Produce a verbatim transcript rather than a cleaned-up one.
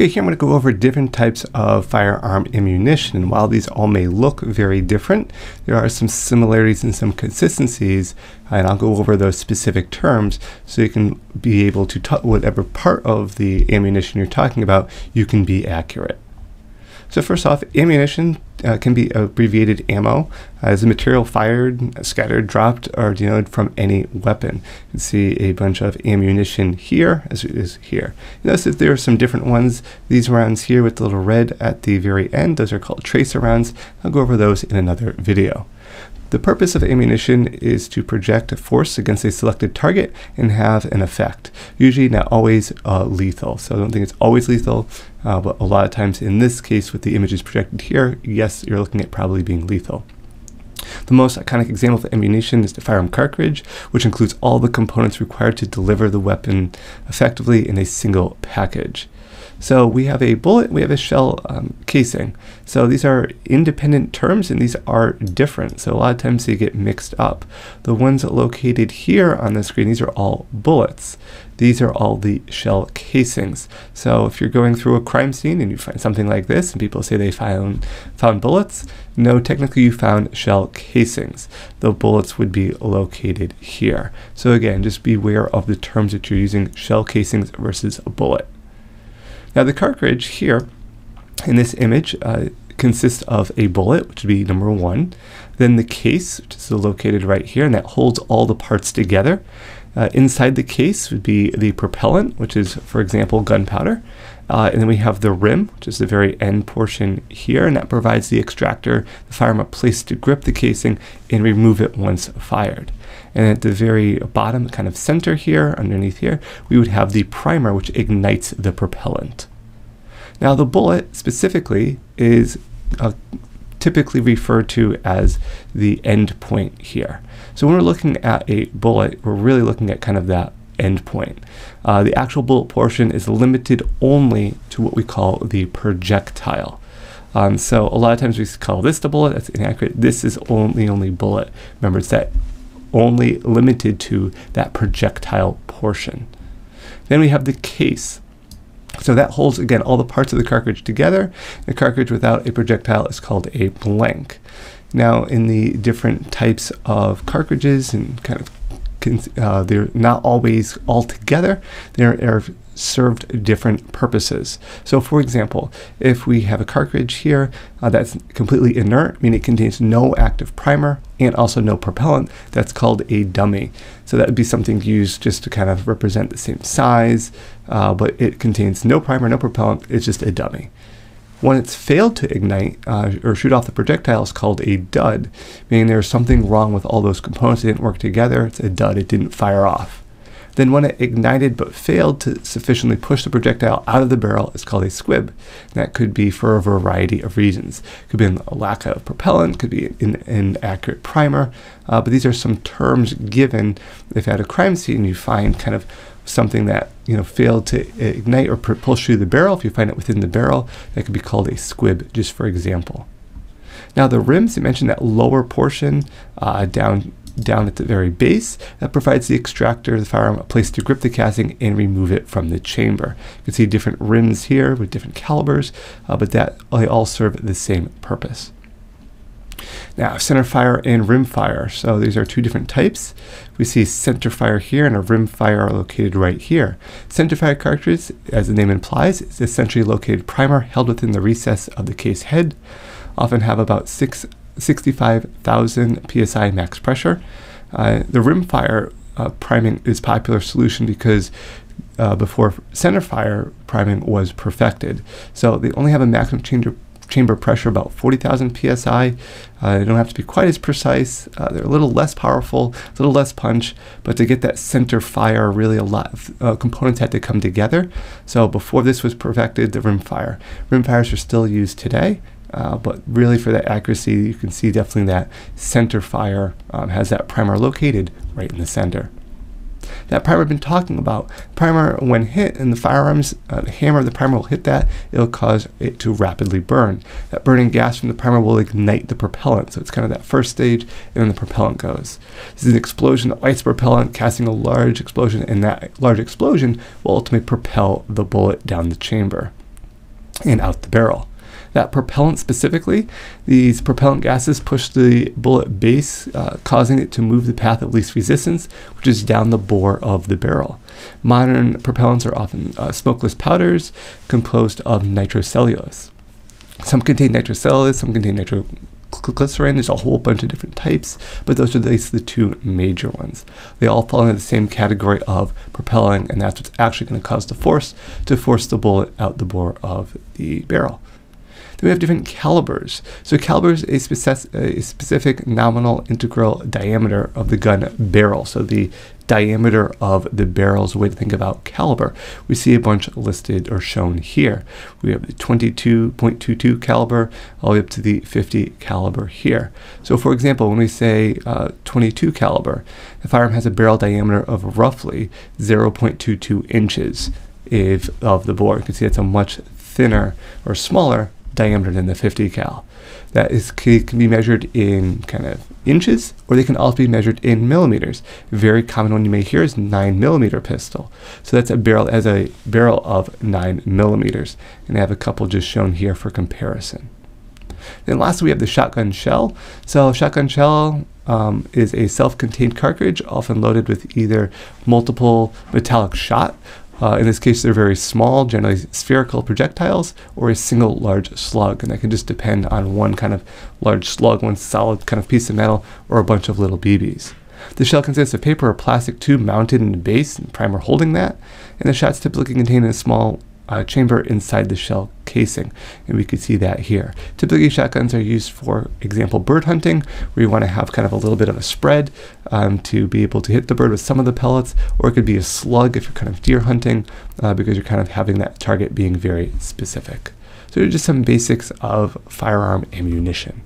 Okay, here I'm going to go over different types of firearm ammunition. And while these all may look very different, there are some similarities and some consistencies, and I'll go over those specific terms so you can be able to talk whatever part of the ammunition you're talking about, you can be accurate. So first off, ammunition uh, can be abbreviated ammo as a material fired, scattered, dropped, or denoted from any weapon. You can see a bunch of ammunition here as it is here. You notice that there are some different ones. These rounds here with the little red at the very end, those are called tracer rounds. I'll go over those in another video. The purpose of ammunition is to project a force against a selected target and have an effect. Usually not always uh, lethal, so I don't think it's always lethal, uh, but a lot of times in this case with the images projected here, yes, you're looking at probably being lethal. The most iconic example of ammunition is the firearm cartridge, which includes all the components required to deliver the weapon effectively in a single package. So we have a bullet, we have a shell um, casing. So these are independent terms and these are different. So a lot of times they get mixed up. The ones located here on the screen, these are all bullets. These are all the shell casings. So if you're going through a crime scene and you find something like this and people say they found, found bullets, no, technically you found shell casings. The bullets would be located here. So again, just beware of the terms that you're using, shell casings versus a bullet. Now the cartridge here in this image uh, consists of a bullet, which would be number one, then the case, which is located right here, and that holds all the parts together. Uh, inside the case would be the propellant, which is, for example, gunpowder. Uh, and then we have the rim, which is the very end portion here, and that provides the extractor, the firearm, a place to grip the casing and remove it once fired. And at the very bottom, kind of center here, underneath here, we would have the primer, which ignites the propellant. Now the bullet specifically is uh, typically referred to as the end point here. So when we're looking at a bullet, we're really looking at kind of that end point. Uh, the actual bullet portion is limited only to what we call the projectile. Um, so a lot of times we call this the bullet, that's inaccurate. This is only only bullet. Remember, it's that only limited to that projectile portion. Then we have the case. So that holds, again, all the parts of the cartridge together. The cartridge without a projectile is called a blank. Now, in the different types of cartridges and kind of Uh, they're not always all together. They are served different purposes. So for example, if we have a cartridge here uh, that's completely inert, meaning it contains no active primer and also no propellant, that's called a dummy. So that would be something used just to kind of represent the same size, uh, but it contains no primer, no propellant, it's just a dummy. When it's failed to ignite uh, or shoot off the projectile is called a dud, meaning there's something wrong with all those components. They didn't work together. It's a dud. It didn't fire off. Then when it ignited but failed to sufficiently push the projectile out of the barrel, it's called a squib. And that could be for a variety of reasons. It could be a lack of propellant, could be an inaccurate primer, uh, but these are some terms given if at a crime scene you find kind of something that you know failed to ignite or propulse through the barrel. If you find it within the barrel, that could be called a squib, just for example. Now the rims, I mentioned that lower portion uh, down down at the very base, that provides the extractor, the firearm, a place to grip the casing and remove it from the chamber. You can see different rims here with different calibers, uh, but that they all serve the same purpose. Now, center fire and rim fire. So these are two different types. We see center fire here and a rim fire are located right here. Center fire cartridge, as the name implies, is a centrally located primer held within the recess of the case head. Often have about six, sixty-five thousand psi max pressure. Uh, the rim fire uh, priming is a popular solution because uh, before center fire priming was perfected. So they only have a maximum chamber chamber pressure about forty thousand psi. Uh, they don't have to be quite as precise. Uh, they're a little less powerful, a little less punch, but to get that center fire, really a lot of uh, components had to come together. So before this was perfected, the rim fire. Rim fires are still used today, uh, but really for that accuracy, you can see definitely that center fire um, has that primer located right in the center. That primer I've been talking about, primer when hit in the firearms, uh, the hammer of the primer will hit that, it'll cause it to rapidly burn. That burning gas from the primer will ignite the propellant, so it's kind of that first stage, and then the propellant goes. This is an explosion that lights the propellant, casting a large explosion, and that large explosion will ultimately propel the bullet down the chamber. and out the barrel. That propellant specifically, these propellant gases push the bullet base, uh, causing it to move the path of least resistance, which is down the bore of the barrel. Modern propellants are often uh, smokeless powders composed of nitrocellulose. Some contain nitrocellulose, some contain nitroglycerin. There's a whole bunch of different types, but those are at least the two major ones. They all fall into the same category of propelling, and that's what's actually going to cause the force to force the bullet out the bore of the barrel. Then we have different calibers. So caliber is a specific, a specific nominal integral diameter of the gun barrel. So the diameter of the barrel's way to think about caliber. We see a bunch listed or shown here. We have the twenty-two point two two caliber all the way up to the fifty caliber here. So for example, when we say uh, twenty-two caliber, the firearm has a barrel diameter of roughly zero point two two inches if of the bore. You can see it's a much thinner or smaller diameter than the fifty cal. That is, can be measured in kind of inches, or they can also be measured in millimeters. A very common one you may hear is nine millimeter pistol. So that's a barrel as a barrel of nine millimeters, and I have a couple just shown here for comparison. Then lastly, we have the shotgun shell. So shotgun shell um, is a self-contained cartridge, often loaded with either multiple metallic shot. Uh, in this case, they're very small, generally spherical projectiles, or a single large slug. And that can just depend on one kind of large slug, one solid kind of piece of metal, or a bunch of little B Bs. The shell consists of paper or plastic tube mounted in the base and primer holding that. And the shot's typically contained in a small uh, chamber inside the shell casing. And we can see that here. Typically, shotguns are used for example bird hunting, where you want to have kind of a little bit of a spread um, to be able to hit the bird with some of the pellets, or it could be a slug if you're kind of deer hunting uh, because you're kind of having that target being very specific. So they're just some basics of firearm ammunition.